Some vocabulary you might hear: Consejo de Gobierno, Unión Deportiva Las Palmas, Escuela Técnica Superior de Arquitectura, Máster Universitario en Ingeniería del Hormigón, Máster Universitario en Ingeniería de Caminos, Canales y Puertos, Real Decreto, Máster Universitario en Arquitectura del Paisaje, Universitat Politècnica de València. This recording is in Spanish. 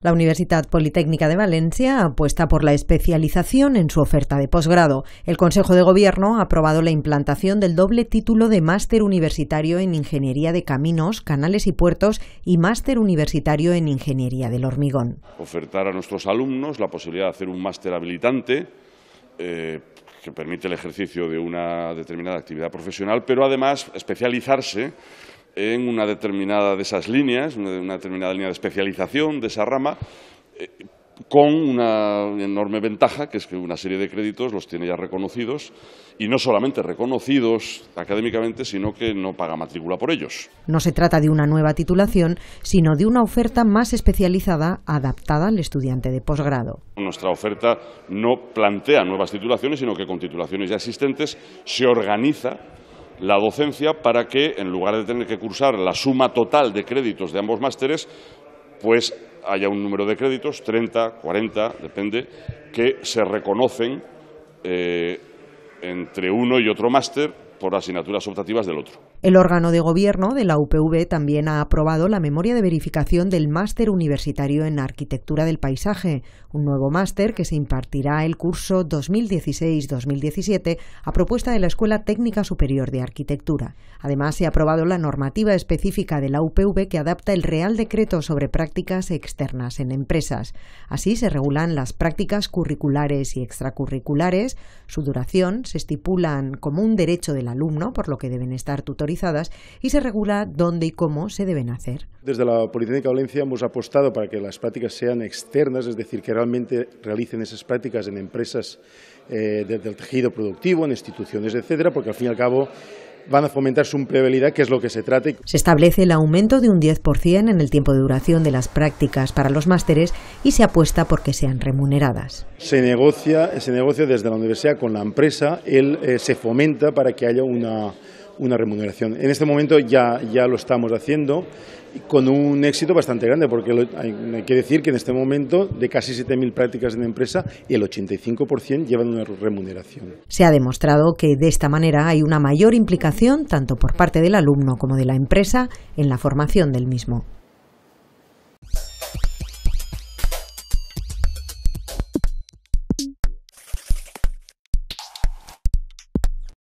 La Universitat Politècnica de València apuesta por la especialización en su oferta de posgrado. El Consejo de Gobierno ha aprobado la implantación del doble título de Máster Universitario en Ingeniería de Caminos, Canales y Puertos y Máster Universitario en Ingeniería del Hormigón. Ofertar a nuestros alumnos la posibilidad de hacer un máster habilitante que permite el ejercicio de una determinada actividad profesional, pero además especializarse en una determinada de esas líneas, una determinada línea de especialización de esa rama, con una enorme ventaja, que es que una serie de créditos los tiene ya reconocidos, y no solamente reconocidos académicamente, sino que no paga matrícula por ellos. No se trata de una nueva titulación, sino de una oferta más especializada, adaptada al estudiante de posgrado. Nuestra oferta no plantea nuevas titulaciones, sino que con titulaciones ya existentes se organiza la docencia para que, en lugar de tener que cursar la suma total de créditos de ambos másteres, pues haya un número de créditos, 30, 40, depende, que se reconocen entre uno y otro máster por asignaturas optativas del otro. El órgano de gobierno de la UPV también ha aprobado la memoria de verificación del Máster Universitario en Arquitectura del Paisaje, un nuevo máster que se impartirá el curso 2016-2017 a propuesta de la Escuela Técnica Superior de Arquitectura. Además, se ha aprobado la normativa específica de la UPV que adapta el Real Decreto sobre prácticas externas en empresas. Así se regulan las prácticas curriculares y extracurriculares, su duración, se estipulan como un derecho del alumno, por lo que deben estar tutorizadas, y se regula dónde y cómo se deben hacer. Desde la Politécnica de Valencia hemos apostado para que las prácticas sean externas, es decir, que realmente realicen esas prácticas en empresas del tejido productivo, en instituciones, etcétera, porque al fin y al cabo van a fomentar su empleabilidad, que es lo que se trata. Se establece el aumento de un 10% en el tiempo de duración de las prácticas para los másteres y se apuesta por que sean remuneradas. Se negocia desde la universidad con la empresa, se fomenta para que haya una remuneración. En este momento ya lo estamos haciendo con un éxito bastante grande, porque hay que decir que en este momento de casi 7.000 prácticas en empresa, el 85% llevan una remuneración. Se ha demostrado que de esta manera hay una mayor implicación tanto por parte del alumno como de la empresa en la formación del mismo.